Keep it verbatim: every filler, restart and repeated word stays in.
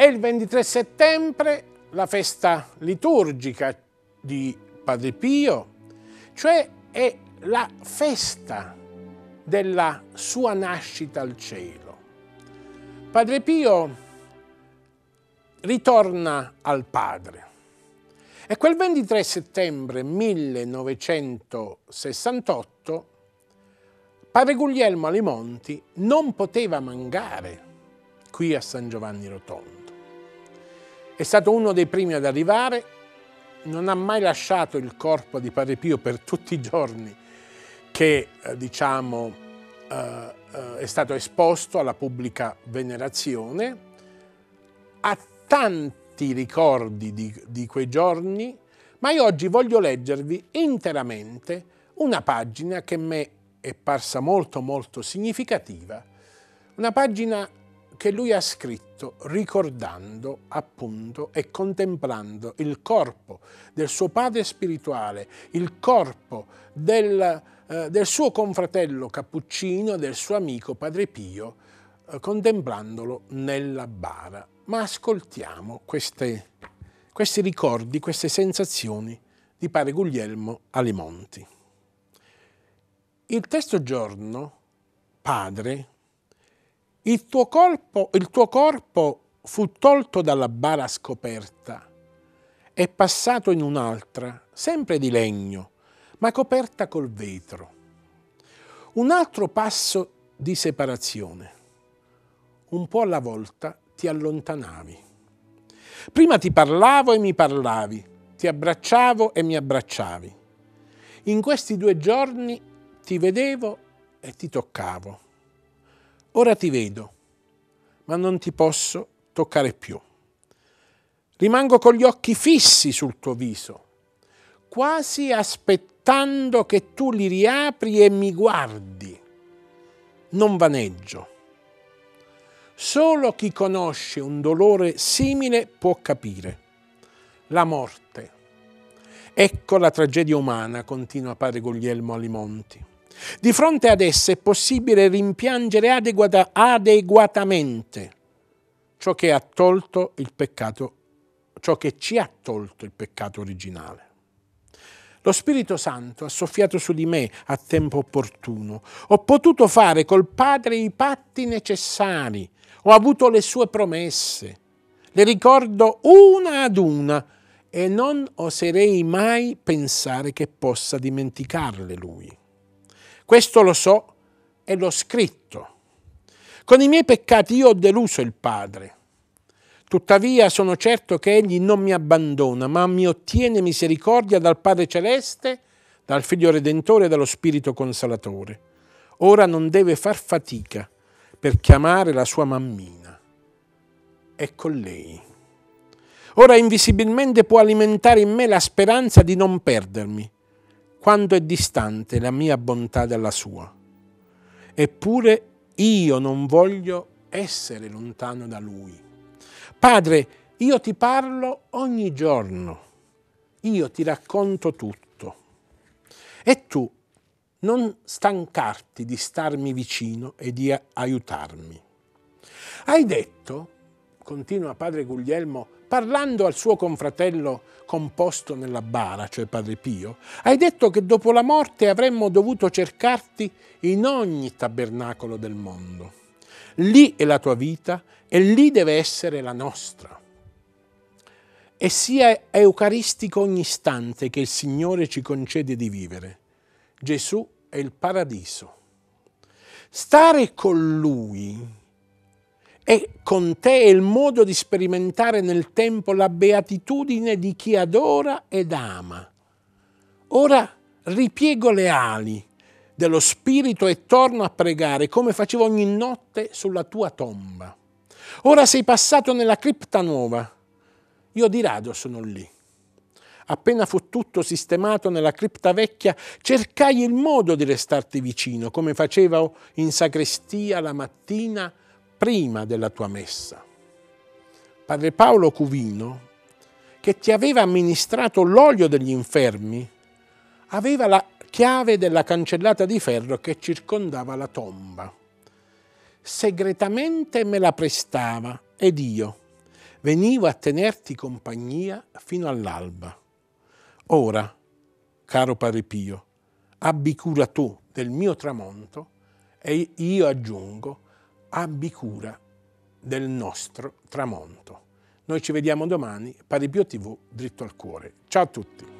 E il ventitré settembre la festa liturgica di Padre Pio, cioè è la festa della sua nascita al cielo. Padre Pio ritorna al Padre e quel ventitré settembre millenovecentosessantotto Padre Guglielmo Alimonti non poteva mancare qui a San Giovanni Rotondo. È stato uno dei primi ad arrivare, non ha mai lasciato il corpo di Padre Pio per tutti i giorni che, diciamo, eh, eh, è stato esposto alla pubblica venerazione. Ha tanti ricordi di, di quei giorni, ma io oggi voglio leggervi interamente una pagina che a me è parsa molto molto significativa, una pagina che lui ha scritto ricordando appunto e contemplando il corpo del suo padre spirituale, il corpo del, eh, del suo confratello cappuccino, del suo amico Padre Pio, eh, contemplandolo nella bara. Ma ascoltiamo queste, questi ricordi, queste sensazioni di Padre Guglielmo Alimonti. Il terzo giorno, padre, Il tuo, corpo, il tuo corpo fu tolto dalla bara scoperta e passato in un'altra, sempre di legno, ma coperta col vetro. Un altro passo di separazione. Un po' alla volta ti allontanavi. Prima ti parlavo e mi parlavi, ti abbracciavo e mi abbracciavi. In questi due giorni ti vedevo e ti toccavo. Ora ti vedo, ma non ti posso toccare più. Rimango con gli occhi fissi sul tuo viso, quasi aspettando che tu li riapri e mi guardi. Non vaneggio. Solo chi conosce un dolore simile può capire. La morte. Ecco la tragedia umana, continua Padre Guglielmo Alimonti. Di fronte ad essa è possibile rimpiangere adeguata, adeguatamente ciò che ha tolto il peccato, ciò che ci ha tolto il peccato originale. Lo Spirito Santo ha soffiato su di me a tempo opportuno. Ho potuto fare col Padre i patti necessari, ho avuto le sue promesse, le ricordo una ad una e non oserei mai pensare che possa dimenticarle lui. Questo lo so e l'ho scritto. Con i miei peccati io ho deluso il Padre. Tuttavia sono certo che Egli non mi abbandona, ma mi ottiene misericordia dal Padre Celeste, dal Figlio Redentore e dallo Spirito Consolatore. Ora non deve far fatica per chiamare la sua mammina. È con lei. Ora invisibilmente può alimentare in me la speranza di non perdermi, quanto è distante la mia bontà dalla sua. Eppure io non voglio essere lontano da lui. Padre, io ti parlo ogni giorno, io ti racconto tutto. E tu non stancarti di starmi vicino e di aiutarmi. Hai detto, continua Padre Guglielmo, parlando al suo confratello composto nella bara, cioè Padre Pio, hai detto che dopo la morte avremmo dovuto cercarti in ogni tabernacolo del mondo. Lì è la tua vita e lì deve essere la nostra. E sia eucaristico ogni istante che il Signore ci concede di vivere. Gesù è il paradiso. Stare con Lui e con te è il modo di sperimentare nel tempo la beatitudine di chi adora ed ama. Ora ripiego le ali dello spirito e torno a pregare come facevo ogni notte sulla tua tomba. Ora sei passato nella cripta nuova. Io di rado sono lì. Appena fu tutto sistemato nella cripta vecchia, cercai il modo di restarti vicino, come facevo in sacrestia la mattina prima della tua messa. Padre Paolo Cuvino, che ti aveva amministrato l'olio degli infermi, aveva la chiave della cancellata di ferro che circondava la tomba. Segretamente me la prestava ed io, veniva a tenerti compagnia fino all'alba. Ora, caro Padre Pio, abbi cura tu del mio tramonto e io aggiungo, abbi cura del nostro tramonto. Noi ci vediamo domani, Padre Pio tivù, dritto al cuore. Ciao a tutti.